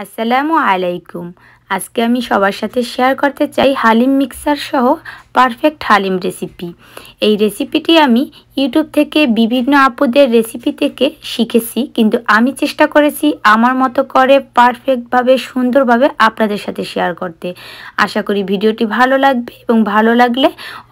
আসসালামু আলাইকুম। আজকে আমি সবার সাথে শেয়ার করতে চাই হালিম মিক্সার সহ পারফেক্ট হালিম রেসিপি। এই রেসিপিটি আমি ইউটিউব থেকে বিভিন্ন আপুদের রেসিপি থেকে শিখেছি, কিন্তু আমি চেষ্টা করেছি আমার মতো করে পারফেক্টভাবে সুন্দরভাবে আপনাদের সাথে শেয়ার করতে। আশা করি ভিডিওটি ভালো লাগবে এবং ভালো লাগলে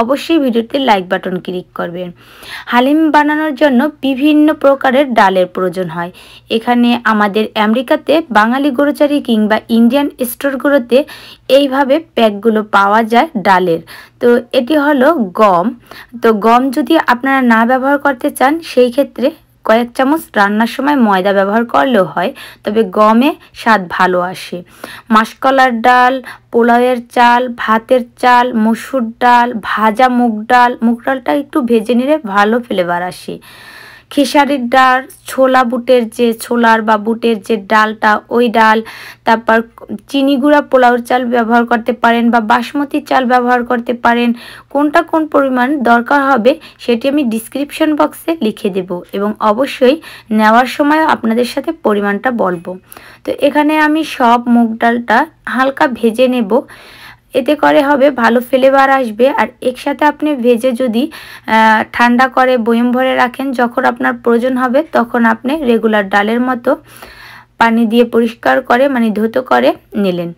অবশ্যই ভিডিওতে লাইক বাটন ক্লিক করবেন। হালিম বানানোর জন্য বিভিন্ন প্রকারের ডালের প্রয়োজন হয়। এখানে আমাদের আমেরিকাতে বাঙালি গ্রোসারি কিংবা ইন্ডিয়ান স্টোরগুলোতে এইভাবে প্যাকগুলো পাওয়া যায় ডালের। তো এটি হলো গম। তো গম যদি আপনারা না ব্যবহার করতে চান সেই ক্ষেত্রে কয়েক চামচ রান্নার সময় ময়দা ব্যবহার করলেও হয়, তবে গমে স্বাদ ভালো আসে। মাসকলার ডাল, পোলাওয়ের চাল, ভাতের চাল, মসুর ডাল, ভাজা মুগ ডাল, মুগ ডালটা একটু ভেজে নিলে ভালো ফ্লেভার আসে। খেসারির ডাল, ছোলা বুটের যে ছোলার বা বুটের যে ডালটা ওই ডাল, তারপর চিনিগুড়া পোলাওর চাল ব্যবহার করতে পারেন বা বাসমতি চাল ব্যবহার করতে পারেন। কোনটা কোন পরিমাণ দরকার হবে সেটি আমি ডিসক্রিপশন বক্সে লিখে দেব এবং অবশ্যই নেওয়ার সময় আপনাদের সাথে পরিমাণটা বলবো। তো এখানে আমি সব মুগ ডালটা হালকা ভেজে নেব, এতে করে হবে ভালো ফ্লেভার আসবে। আর একসাথে আপনি ভেজে যদি ঠান্ডা করে বয়ম ভরে রাখেন, যখন আপনার প্রয়োজন হবে তখন আপনি রেগুলার ডালের মতো পানি দিয়ে পরিষ্কার করে মানে ধুতে করে নিলেন।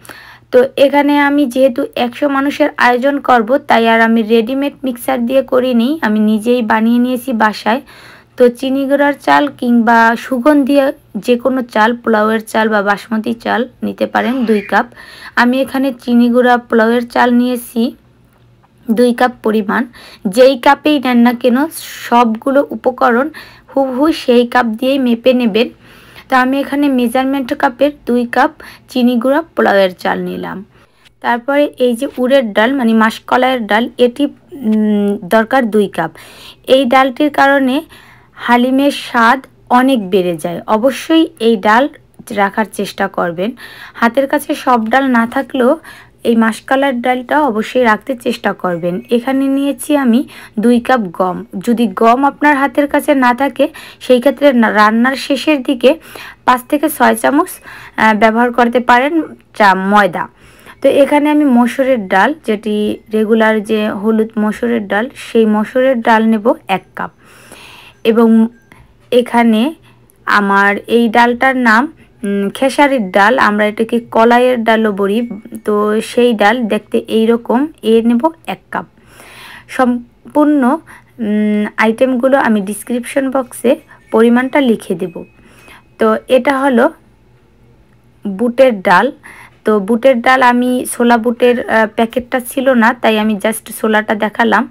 তো এখানে আমি যেহেতু 100 মানুষের আয়োজন করব, তাই আর আমি রেডিমেড মিক্সার দিয়ে করিনি, আমি নিজেই বানিয়ে নিয়েছি বাসায়। তো চিনিগুড়ার চাল কিংবা সুগন্ধি যে কোনো চাল, পোলাওয়ের চাল বা বাসমতি চাল নিতে পারেন 2 কাপ। আমি এখানে চিনিগুড়া পোলাওয়ের চাল নিয়েছি 2 কাপ পরিমাণ। যেই কাপেই নেন না কেন সবগুলো উপকরণ হুবহু সেই কাপ দিয়েই মেপে নেবেন। তো আমি এখানে মেজারমেন্ট কাপের 2 কাপ চিনিগুড়া পোলাওয়ের চাল নিলাম। তারপরে এই যে উড়ের ডাল মানে মাসকলাইয়ের ডাল, এটি দরকার 2 কাপ। এই ডালটির কারণে হালিমের স্বাদ অনেক বেড়ে যায়। অবশ্যই এই ডাল রাখার চেষ্টা করবেন। হাতের কাছে সব ডাল না থাকলেও এই মাসকলার ডালটা অবশ্যই রাখতে চেষ্টা করবেন। এখানে নিয়েছি আমি 2 কাপ গম। যদি গম আপনার হাতের কাছে না থাকে সেই ক্ষেত্রে রান্নার শেষের দিকে 5 থেকে 6 চামচ ব্যবহার করতে পারেন ময়দা। তো এখানে আমি মসুরের ডাল, যেটি রেগুলার যে হলুদ মসুরের ডাল, সেই মসুরের ডাল নেব 1 কাপ। এবং এখানে আমার এই ডালটার নাম খেসারির ডাল, আমরা এটাকে কলাইয়ের ডালও বলি। তো সেই ডাল দেখতে এই রকম, এর নেব 1 কাপ। সম্পূর্ণ আইটেমগুলো আমি ডিসক্রিপশন বক্সে পরিমাণটা লিখে দেব। তো এটা হলো বুটের ডাল। তো বুটের ডাল আমি ছোলা বুটের প্যাকেটটা ছিল না, তাই আমি জাস্ট ছোলাটা দেখালাম।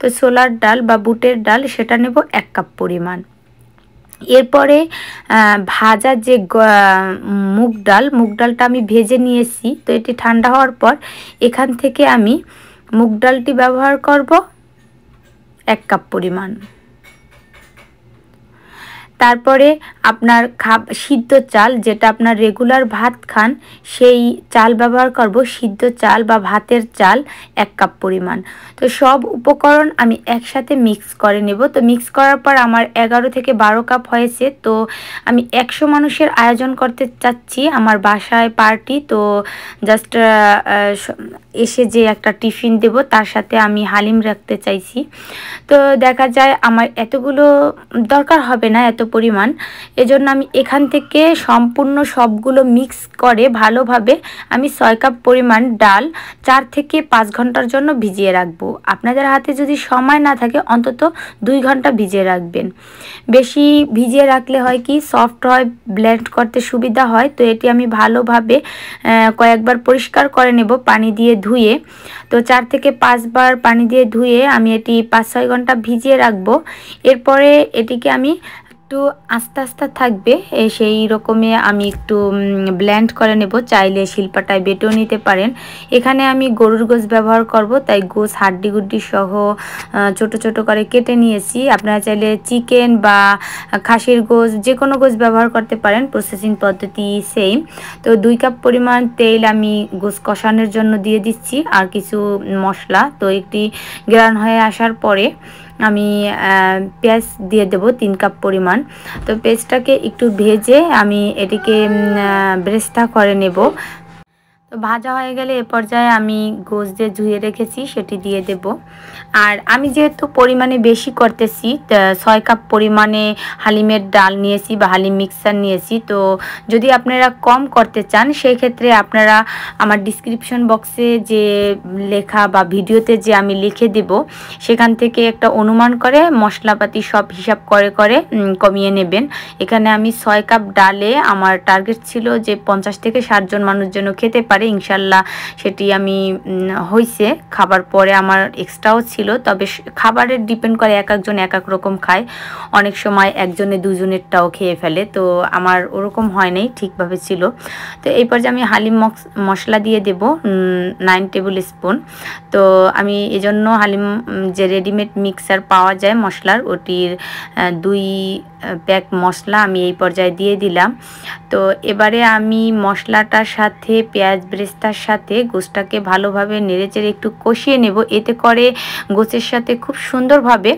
তো ছোলার ডাল বা বুটের ডাল সেটা নেব 1 কাপ পরিমাণ। এরপরে ভাজা যে মুগ ডাল, মুগ ডালটা আমি ভেজে নিয়েছি। তো এটি ঠান্ডা হওয়ার পর এখান থেকে আমি মুগ ডালটি ব্যবহার করব 1 কাপ পরিমাণ। তারপরে আপনার সিদ্ধ চাল, যেটা আপনার রেগুলার ভাত খান সেই চাল ব্যবহার করব, সিদ্ধ চাল বা ভাতের চাল 1 কাপ পরিমাণ। তো সব উপকরণ আমি একসাথে মিক্স করে নেব। তো মিক্স করার পর আমার 11 থেকে 12 কাপ হয়েছে। তো আমি 100 মানুষের আয়োজন করতে চাচ্ছি, আমার বাসায় পার্টি। তো জাস্ট এসে যে একটা টিফিন দেব তার সাথে আমি হালিম রাখতে চাইছি। তো দেখা যায় আমার এতগুলো দরকার হবে না, এত পরিমাণ, এজন্য আমি এখান থেকে সম্পূর্ণ সবগুলো মিক্স করে ভালোভাবে আমি 6 কাপ পরিমাণ ডাল 4 থেকে 5 ঘন্টার জন্য ভিজিয়ে রাখবো। আপনাদের হাতে যদি সময় না থাকে অন্তত 2 ঘন্টা ভিজিয়ে রাখবেন। বেশি ভিজিয়ে রাখলে হয় কি সফট হয়, ব্লেন্ড করতে সুবিধা হয়। তো এটি আমি ভালোভাবে কয়েকবার পরিষ্কার করে নেব পানি দিয়ে ধুয়ে। তো 4 থেকে 5 বার পানি দিয়ে ধুয়ে আমি এটি 5-6 ঘন্টা ভিজিয়ে রাখবো। এরপরে এটিকে আমি একটু আস্তে আস্তে থাকবে সেই রকমে আমি একটু ব্লেন্ড করে নেব। চাইলে শিল্পাটায় বেটেও নিতে পারেন। এখানে আমি গরুর গোশ ব্যবহার করব, তাই গোশ হাড্ডি গুড্ডি সহ ছোট ছোট করে কেটে নিয়েছি। আপনারা চাইলে চিকেন বা খাসির গোশ, যে কোনো গোশ ব্যবহার করতে পারেন, প্রসেসিং পদ্ধতি সেম। তো 2 কাপ পরিমাণ তেল আমি গোশ কষানোর জন্য দিয়ে দিচ্ছি আর কিছু মশলা। তো একটি গ্রান হয়ে আসার পরে আমি পেঁয়াজ দিয়ে দেব 3 কাপ পরিমাণ। তো পেঁয়াজটাকে একটু ভেজে আমি এটিকে বেরেস্তা করে নেব। তো ভাজা হয়ে গেলে এ পর্যায়ে আমি গোশ দিয়ে ধুয়ে রেখেছি সেটি দিয়ে দেব। আর আমি যেহেতু পরিমাণে বেশি করতেছি 6 কাপ পরিমাণে হালিমের ডাল নিয়েছি বা হালিম মিক্সার নিয়েছি। তো যদি আপনারা কম করতে চান সেই ক্ষেত্রে আপনারা আমার ডিসক্রিপশন বক্সে যে লেখা বা ভিডিওতে যে আমি লিখে দেব সেখান থেকে একটা অনুমান করে মশলাপাতি সব হিসাব করে করে কমিয়ে নেবেন। এখানে আমি 6 কাপ ডালে আমার টার্গেট ছিল যে 50 থেকে 60 জন মানুষ জন্য খেতে পারে। ইনশাল্লাহ সেটি আমি হয়েছে। খাবার পরে আমার এক্সট্রাও ছিল, তবে খাবারের ডিপেন্ড করে এক একজন এক এক রকম খায়, অনেক সময় একজনে দুজনেরটাও খেয়ে ফেলে। তো আমার ওরকম হয় নাই, ঠিকভাবে ছিল। তো এই পর্যায়ে আমি হালিম মশলা দিয়ে দেব 9 টেবিল স্পুন। তো আমি এজন্য হালিম যে রেডিমেড মিক্সার পাওয়া যায় মশলার ওটির 2 প্যাক মশলা আমি এই পর্যায়ে দিয়ে দিলাম। তো এবারে আমি মশলাটার সাথে পেঁয়াজ বেরেস্তার সাথে গোশটাকে ভালোভাবে নেড়েচেড়ে একটু কষিয়ে নেব। এতে করে গোশের সাথে খুব সুন্দরভাবে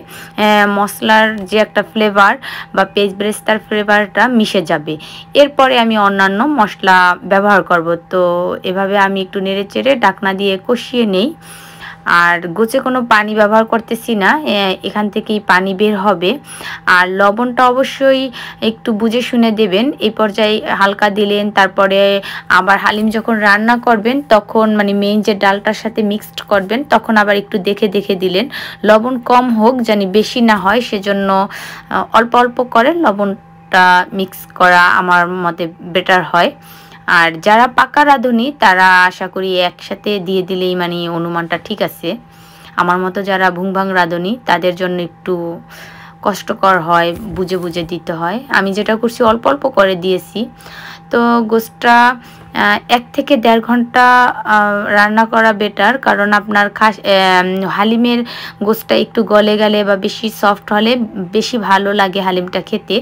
মশলার যে একটা ফ্লেভার বা পেঁয়াজ বেরেস্তার ফ্লেভারটা মিশে যাবে। এরপরে আমি অন্যান্য মশলা ব্যবহার করব। তো এভাবে আমি একটু নেড়েচেড়ে ঢাকনা দিয়ে কষিয়ে নেই। আর গোছে কোনো পানি ব্যবহার করতেছি না, এখান থেকেই পানি বের হবে। আর লবণটা অবশ্যই একটু বুঝে শুনে দেবেন। এই পর্যায়ে হালকা দিলেন, তারপরে আবার হালিম যখন রান্না করবেন তখন মানে মেইন যে ডালটার সাথে মিক্সড করবেন তখন আবার একটু দেখে দেখে দিলেন। লবণ কম হোক, জানি বেশি না হয়, সেজন্য অল্প অল্প করে লবণটা মিক্স করা আমার মতে বেটার হয়। আর যারা পাকা রাঁধুনি তারা আশা করি একসাথে দিয়ে দিলেই মানে অনুমানটা ঠিক আছে। আমার মতো যারা ভুংভাং রাঁধুনি তাদের জন্য একটু কষ্টকর হয়, বুঝে বুঝে দিতে হয়। আমি যেটা করছি অল্প অল্প করে দিয়েছি। তো গোশটা 1 থেকে দেড় ঘন্টা রান্না করা বেটার, কারণ আপনার হালিমের গোশটা একটু গলে গেলে বা বেশি সফট হলে বেশি ভালো লাগে হালিমটা খেতে।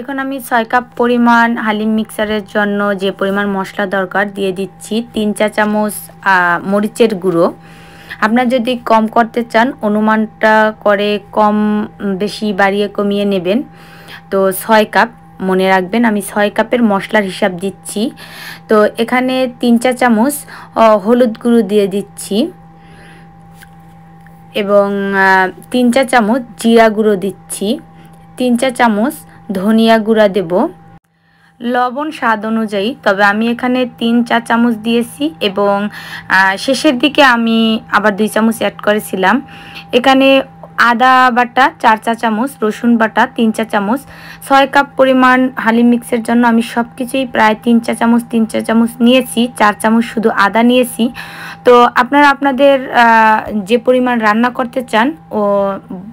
এখন আমি 6 কাপ পরিমাণ হালিম মিক্সারের জন্য যে পরিমাণ মশলা দরকার দিয়ে দিচ্ছি। 3 চা চামচ মরিচের গুঁড়ো। আপনার যদি কম করতে চান অনুমানটা করে কম বেশি বাড়িয়ে কমিয়ে নেবেন। তো 6 কাপ মনে রাখবেন, আমি 6 কাপের মশলার হিসাব দিচ্ছি। তো এখানে 3 চা চামচ হলুদ গুঁড়ো দিয়ে দিচ্ছি এবং 3 চা চামচ জিরা গুঁড়ো দিচ্ছি, 3 চা চামচ ধনিয়া গুঁড়া দেব, লবণ স্বাদ অনুযায়ী। তবে আমি এখানে 3 চা চামচ দিয়েছি এবং শেষের দিকে আমি আবার 2 চামচ অ্যাড করেছিলাম। এখানে আদা বাটা 4 চা চামচ, রসুন বাটা 3 চা চামচ। 6 কাপ পরিমাণ হালিম মিক্সের জন্য আমি সব কিছুই প্রায় 3 চা চামচ নিয়েছি, 4 চামচ শুধু আদা নিয়েছি। তো আপনারা আপনাদের যে পরিমাণ রান্না করতে চান, ও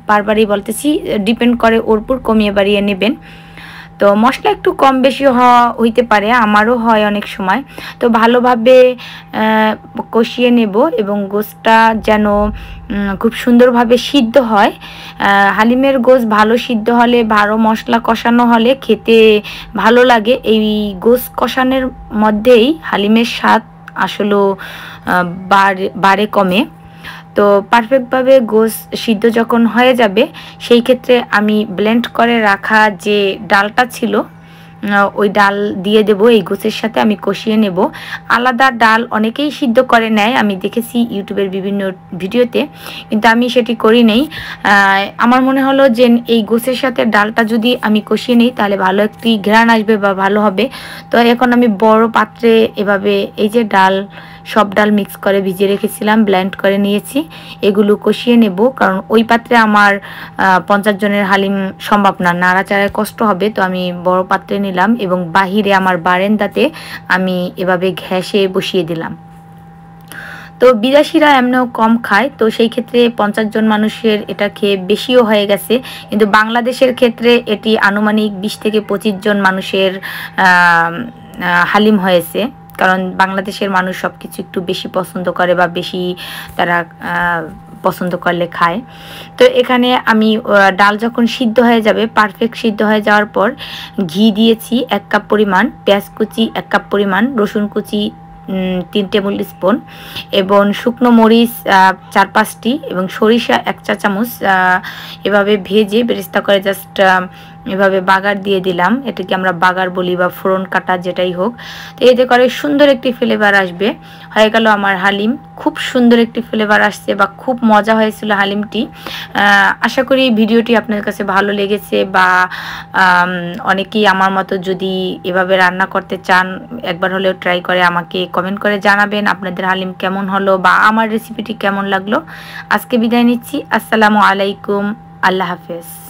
বারবারই বলতেছি, ডিপেন্ড করে ওর উপর কমিয়ে বাড়িয়ে নেবেন। তো মশলা একটু কম বেশি হইতে পারে, আমারও হয় অনেক সময়। তো ভালোভাবে কষিয়ে নেব এবং গোশটা যেন খুব সুন্দরভাবে সিদ্ধ হয়। হালিমের গোশ ভালো সিদ্ধ হলে, ভালো মশলা কষানো হলে খেতে ভালো লাগে। এই গোশ কষানোর মধ্যেই হালিমের স্বাদ আসলে বাড়ে কমে। তো পারফেক্টভাবে গোশ সিদ্ধ যখন হয়ে যাবে সেই ক্ষেত্রে আমি ব্লেন্ড করে রাখা যে ডালটা ছিল ওই ডাল দিয়ে দেব। এই গোশের সাথে আমি কষিয়ে নেব। আলাদা ডাল অনেকেই সিদ্ধ করে নেয়, আমি দেখেছি ইউটিউবের বিভিন্ন ভিডিওতে, কিন্তু আমি সেটি করি নেই। আমার মনে হলো যে এই গোশের সাথে ডালটা যদি আমি কষিয়ে নেই তাহলে ভালো একটি ঘ্রাণ আসবে বা ভালো হবে। তো এখন আমি বড় পাত্রে এভাবে এই যে ডাল, সব ডাল মিক্স করে ভিজিয়ে রেখেছিলাম, ব্লেন্ড করে নিয়েছি, এগুলো কষিয়ে নেব। কারণ ওই পাত্রে আমার 50 জনের হালিম সম্ভব না, নাড়াচাড়ায় কষ্ট হবে। তো আমি বড় পাত্রে নিলাম এবং বাহিরে আমার বারান্দাতে আমি এভাবে ঘ্যাসে বসিয়ে দিলাম। তো বিদেশিরা এমনিও কম খায়, তো সেই ক্ষেত্রে 50 জন মানুষের এটা খেয়ে বেশিও হয়ে গেছে। কিন্তু বাংলাদেশের ক্ষেত্রে এটি আনুমানিক 20 থেকে 25 জন মানুষের হালিম হয়েছে। কারণ বাংলাদেশের মানুষ সব কিছু একটু বেশি পছন্দ করে বা বেশি তারা পছন্দ করলে খায়। তো এখানে আমি ডাল যখন সিদ্ধ হয়ে যাবে, পারফেক্ট সিদ্ধ হয়ে যাওয়ার পর ঘি দিয়েছি 1 কাপ পরিমাণ, পেঁয়াজ কুচি 1 কাপ পরিমাণ, রসুন কুচি तीन टेबल स्पून एवं शुकनो मरीच चार पाँचटी एवं सरिषा एक चा चामच एभावे भेजे बेरेस्ता करे जस्ट एभावे बागार दिए दिलाम। एटाके आमरा बागार बोली बा फोड़न काटा जेटाई होक। तो एते करे सुंदर एकटी फ्लेवर आसबे। हये गेलो आमार हालिम, खूब सुंदर एकटी फ्लेवर आसछे बा खूब मजा हयेछिलो हालिमटी। आशा करी भिडियोटी आपनादेर काछे भालो लेगेछे बा अनेकेई आमार मतो जदि एभावे रान्ना करते चान एकबार हलेओ ट्राई करे आमाके कमेंट करे जानाबेन आपनादेर हालिम केमन हलो बा आमार रेसिपिटी केमन लागलो। आजके बिदाय निच्छि। आससालामु आलाइकुम, आल्लाह हाफेज।